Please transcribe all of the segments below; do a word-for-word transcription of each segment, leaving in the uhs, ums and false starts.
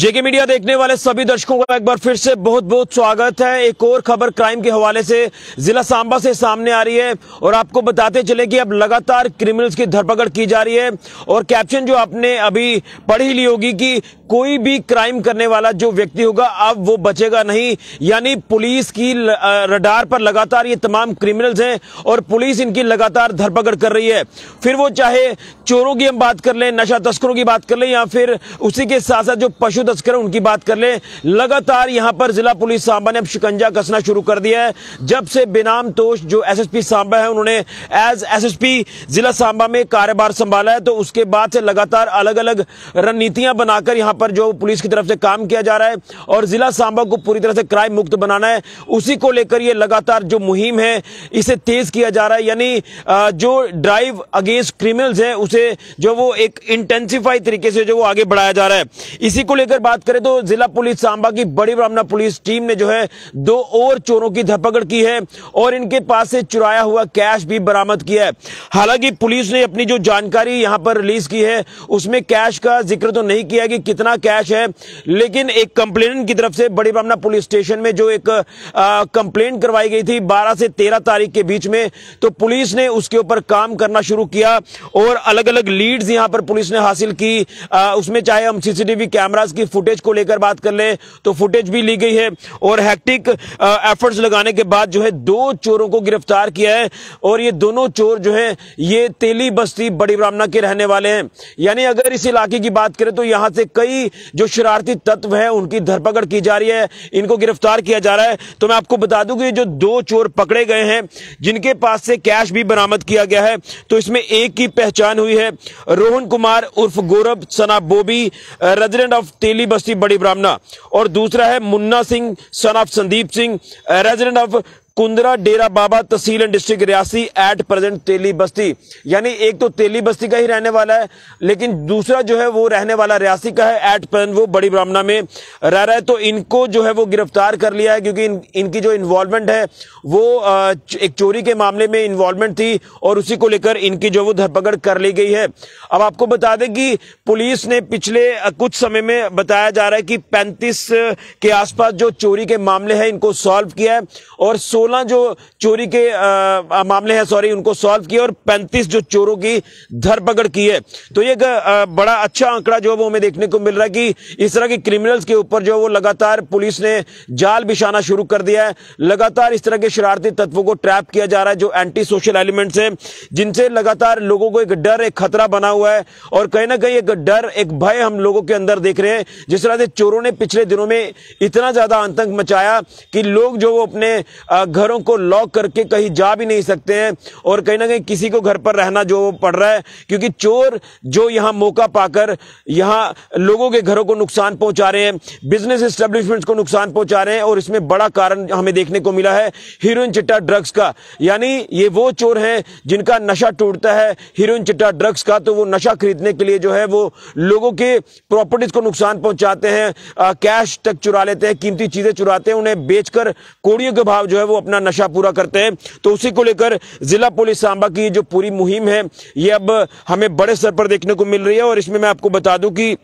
जेके media देखने वाले सभी दर्शकों का एक बार फिर से बहुत बहुत स्वागत है। एक और खबर क्राइम के हवाले से जिला सांबा से सामने आ रही है और आपको बताते चले कि अब लगातार क्रिमिनल्स की धरपकड़ की जा रही है। और कैप्शन जो आपने अभी पढ़ ही ली होगी कि कोई भी क्राइम करने वाला जो व्यक्ति होगा अब वो बचेगा नहीं, यानी पुलिस की रडार पर लगातार ये तमाम क्रिमिनल्स हैं और पुलिस इनकी लगातार धरपकड़ कर रही है। फिर वो चाहे चोरों की हम बात कर लें, नशा तस्करों की बात कर लें या फिर उसी के साथ साथ जो पशु तस्कर उनकी बात कर लें, लगातार यहां पर जिला पुलिस सांबा ने अब शिकंजा कसना शुरू कर दिया है। जब से बेनाम तोश जो एसएसपी सांबा है उन्होंने एज एसएसपी जिला सांबा में कार्यभार संभाला है तो उसके बाद से लगातार अलग अलग रणनीतियां बनाकर यहां पर जो पुलिस की तरफ से काम किया जा रहा है और जिला सांबा को पूरी तरह से क्राइम मुक्त बनाना है, उसी को लेकर यह लगातार जो मुहिम है इसे तेज किया जा रहा है। यानी जो ड्राइव अगेंस्ट क्रिमिनल्स है उसे जो वो एक इंटेंसिफाई तरीके से जो वो आगे बढ़ाया जा रहा है। इसी को लेकर बात करें तो जिला पुलिस सांबा की बड़ी ब्राह्मणा पुलिस टीम ने जो है दो और चोरों की धरपकड़ की है और इनके पास से चुराया हुआ कैश भी बरामद किया है। हालांकि पुलिस ने अपनी जो जानकारी यहां पर रिलीज की है उसमें कैश का जिक्र तो नहीं किया कि कितना कैश है, लेकिन एक कंप्लेनेंट की तरफ से बड़ी ब्राह्मणा पुलिस स्टेशन में जो एक कंप्लेंट करवाई गई थी बारह से तेरह तारीख के बीच में, तो पुलिस ने उसके ऊपर काम करना शुरू किया और अलग अलग लीड्स यहां पर पुलिस ने हासिल की। आ, उसमें चाहे हम सीसीटीवी कैमरास की फुटेज को लेकर बात कर ले तो फुटेज भी ली गई है और हैक्टिक एफर्ट्स लगाने के बाद जो है दो चोरों को गिरफ्तार किया है और ये दोनों चोर जो है ये तेली बस्ती बड़ी ब्राह्मणा के रहने वाले हैं। यानी अगर इस इलाके की बात करें तो यहां से कई जो शरारती तत्व है उनकी धरपकड़ की जा रही है, इनको गिरफ्तार किया जा रहा है। तो मैं आपको बता दूं कि जो दो चोर पकड़े गए हैं जिनके पास से कैश भी बरामद किया गया है तो इसमें एक की पहचान हुई है, रोहन कुमार उर्फ Gaurav Sana Bobby resident of Teli Basti Bari Brahmana, और दूसरा है Munna Singh son of Sandeep Singh resident of Kundra Dera Baba tehsil and district Reasi at present Teli Basti. यानी एक तो तेली बस्ती का ही रहने वाला है लेकिन दूसरा जो है वो रहने वाला रियासी का है, एट प्रेजेंट वो बड़ी ब्राह्मणा में रह रहा है। तो इनको जो है वो गिरफ्तार कर लिया है क्योंकि इन, इनकी जो इन्वॉल्वमेंट है वो एक चोरी के मामले में इन्वॉल्वमेंट थी और उसी को लेकर इनकी जो वो धरपकड़ कर ली गई है। अब आपको बता दें कि पुलिस ने पिछले कुछ समय में बताया जा रहा है कि पैंतीस के आसपास जो चोरी के मामले हैं इनको सॉल्व किया है और सोलह जो चोरी के आ, मामले हैं सॉरी उनको सॉल्व किया और पैंतीस जो चोरों की धरपकड़ की है। तो ये एक बड़ा अच्छा आंकड़ा जो वो हमें देखने को मिल रहा है कि इस तरह के क्रिमिनल्स के ऊपर जो वो लगातार पुलिस ने जाल बिछाना शुरू कर दिया है। लगातार इस तरह के शरारती तत्वों को ट्रैप किया जा रहा है जो एंटी सोशल एलिमेंट्स हैं, जिनसे लगातार लोगों को एक डर एक खतरा बना हुआ है और कहीं ना कहीं एक डर एक भय हम लोगों के अंदर देख रहे हैं। जिस तरह से चोरों ने पिछले दिनों में इतना ज्यादा आतंक मचाया कि लोग जो वो अपने आ, घरों को लॉक करके कहीं जा भी नहीं सकते हैं और कहीं ना कहीं किसी को घर पर रहना जो पड़ रहा है क्योंकि चोर जो यहां मौका पाकर यहां लोगों के घरों को नुकसान पहुंचा रहे हैं, बिजनेस एस्टेब्लिशमेंट्स को नुकसान पहुंचा रहे हैं। और इसमें बड़ा कारण हमें देखने को मिला है हीरोइन चिट्टा ड्रग्स का। यानी ये वो चोर हैं जिनका नशा टूटता है हीरोइन चिट्टा ड्रग्स का, तो वो नशा खरीदने के लिए जो है वो लोगों के प्रॉपर्टीज को नुकसान पहुंचाते हैं, कैश तक चुरा लेते हैं, कीमती चीजें चुराते हैं, उन्हें बेचकर कौड़ियों के भाव जो है वो अपना नशा पूरा करते हैं। तो उसी को लेकर जिला पुलिस सांबा की जो पूरी मुहिम है ये अब हमें बड़े स्तर पर देखने को मिल रही है। और इसमें मैं आपको बता दूं कि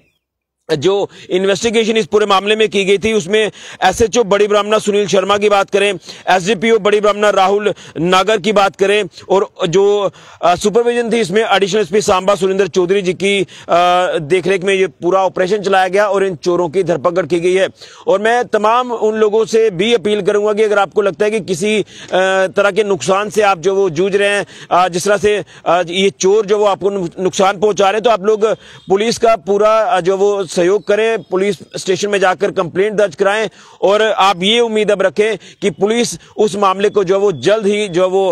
जो इन्वेस्टिगेशन इस पूरे मामले में की गई थी उसमें एसएचओ बड़ी ब्राह्मणा सुनील शर्मा की बात करें, एसडीपीओ बड़ी ब्राह्मणा राहुल नागर की बात करें और जो सुपरविजन थी इसमें एडिशनल एसपी सांबा सुरेंद्र चौधरी जी की देखरेख में ये पूरा ऑपरेशन चलाया गया और इन चोरों की धरपकड़ की गई है। और मैं तमाम उन लोगों से भी अपील करूंगा कि अगर आपको लगता है कि किसी तरह के नुकसान से आप जो वो जूझ रहे हैं, जिस तरह से ये चोर जो वो आपको नुकसान पहुंचा रहे हैं, तो आप लोग पुलिस का पूरा जो वो सहयोग करें, पुलिस स्टेशन में जाकर कंप्लेंट दर्ज कराएं और आप ये उम्मीद अब रखें कि पुलिस उस मामले को जो वो जल्द ही जो वो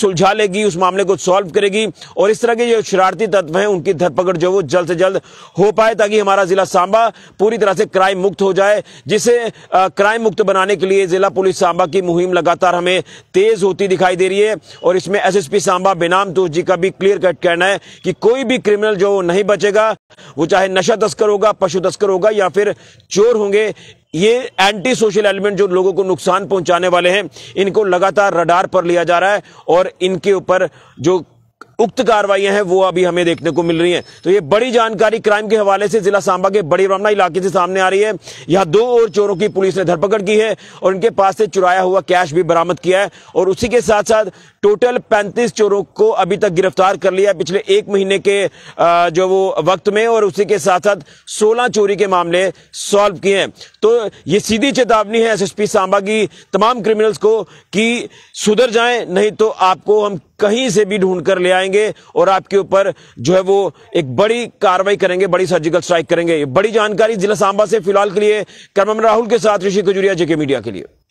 सुलझा लेगी, उस मामले को सॉल्व करेगी और इस तरह के जो शरारती तत्व हैं उनकी धरपकड़ जो वो जल्द से जल्द हो पाए ताकि हमारा जिला सांबा पूरी तरह से क्राइम मुक्त हो जाए, जिसे क्राइम मुक्त बनाने के लिए जिला पुलिस सांबा की मुहिम लगातार हमें तेज होती दिखाई दे रही है। और इसमें एसएसपी सांबा बेनाम तोश जी का भी क्लियर कट कहना है कि कोई भी क्रिमिनल जो नहीं बचेगा, वो चाहे नशा तस्कर होगा, पशु तस्कर होगा या फिर चोर होंगे। ये एंटी सोशल एलिमेंट जो लोगों को नुकसान पहुंचाने वाले हैं, इनको लगातार रडार पर लिया जा रहा है और इनके ऊपर जो उक्त कार्रवाइयां हैं वो अभी हमें देखने को मिल रही हैं। तो ये बड़ी जानकारी क्राइम के हवाले से जिला सांबा के बड़ी रमना इलाके से सामने आ रही है। यहाँ दो और चोरों की पुलिस ने धरपकड़ की है और इनके पास से चुराया हुआ कैश भी बरामद किया है और उसी के साथ साथ टोटल पैंतीस चोरों को अभी तक गिरफ्तार कर लिया है पिछले एक महीने के जो वो वक्त में, और उसी के साथ साथ सोलह चोरी के मामले सॉल्व किए हैं। तो ये सीधी चेतावनी है एसएसपी सांबा की तमाम क्रिमिनल्स को कि सुधर जाएं, नहीं तो आपको हम कहीं से भी ढूंढ कर ले आएंगे और आपके ऊपर जो है वो एक बड़ी कार्रवाई करेंगे, बड़ी सर्जिकल स्ट्राइक करेंगे। ये बड़ी जानकारी जिला सांबा से फिलहाल के लिए कैमरामैन राहुल के साथ ऋषि खजूरिया, जेके मीडिया के लिए।